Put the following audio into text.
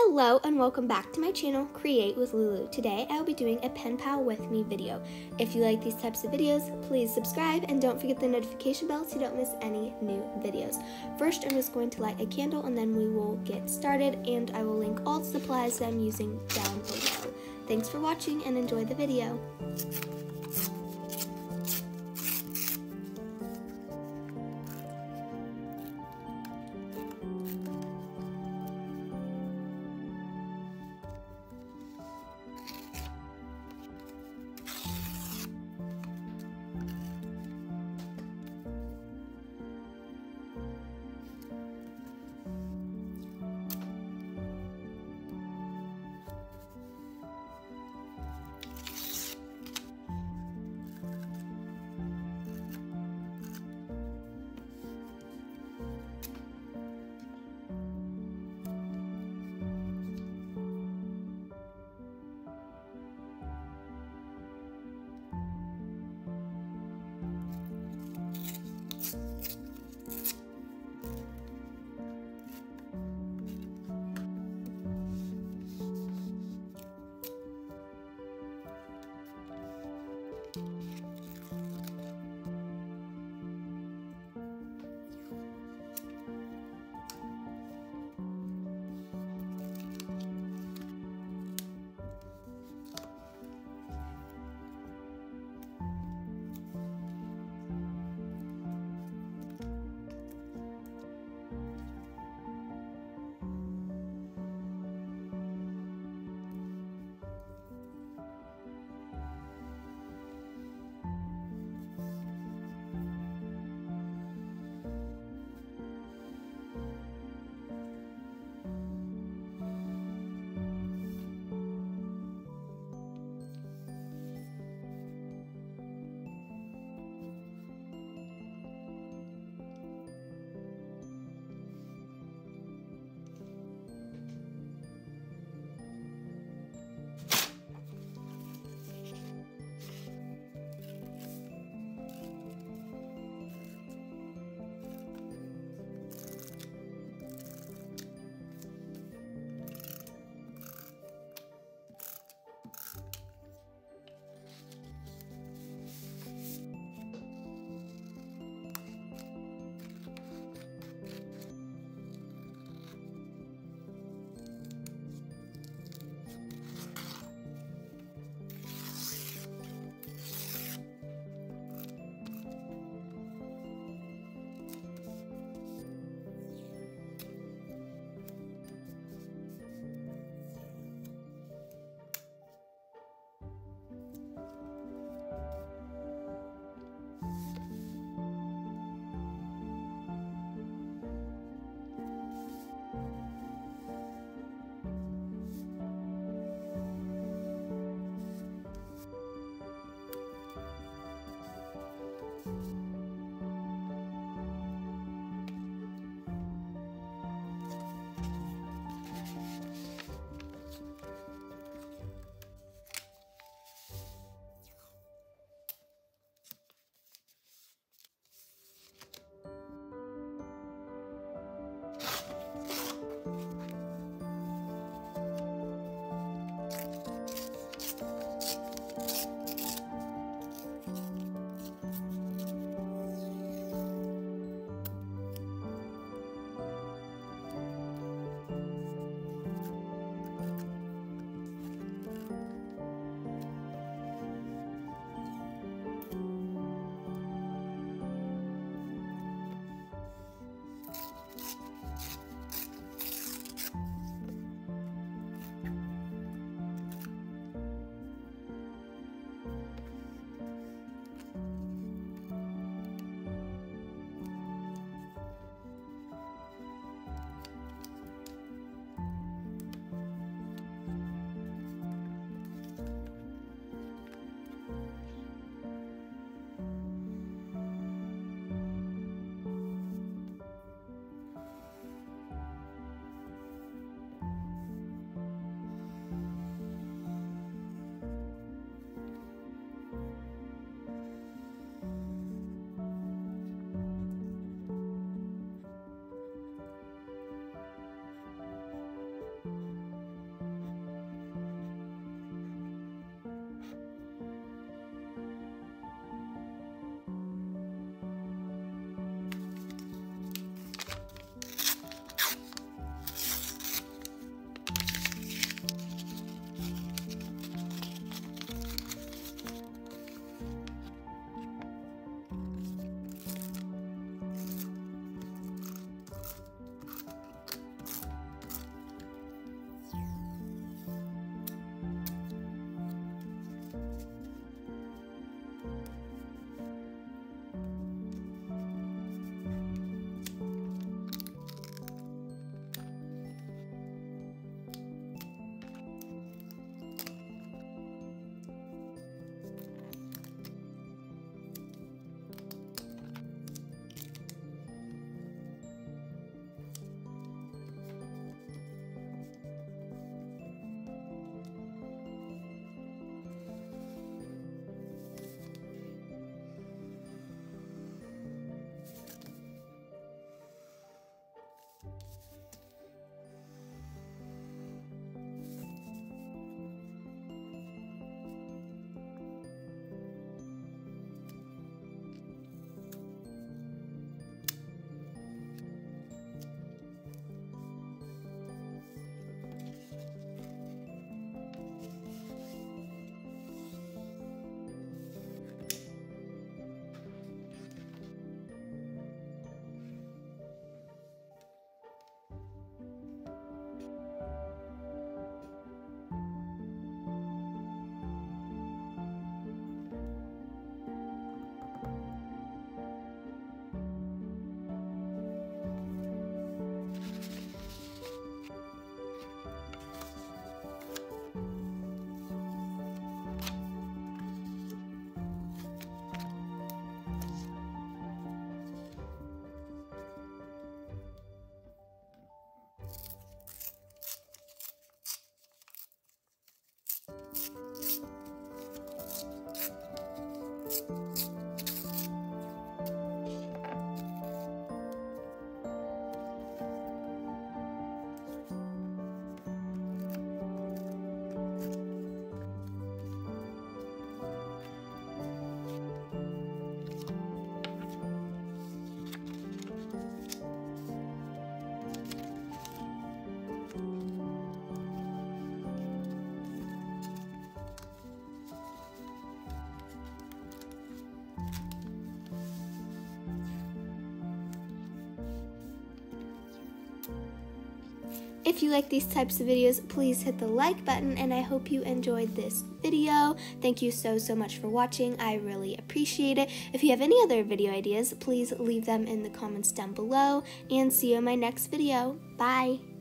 Hello and welcome back to my channel, Create with Lulu. Today I will be doing a pen pal with me video. If you like these types of videos, please subscribe and don't forget the notification bell so you don't miss any new videos. First, I'm just going to light a candle and then we will get started, and I will link all the supplies that I'm using down below. Thanks for watching and enjoy the video. If you like these types of videos, please hit the like button, and I hope you enjoyed this video. Thank you so much for watching. I really appreciate it. If you have any other video ideas, please leave them in the comments down below, and see you in my next video. Bye!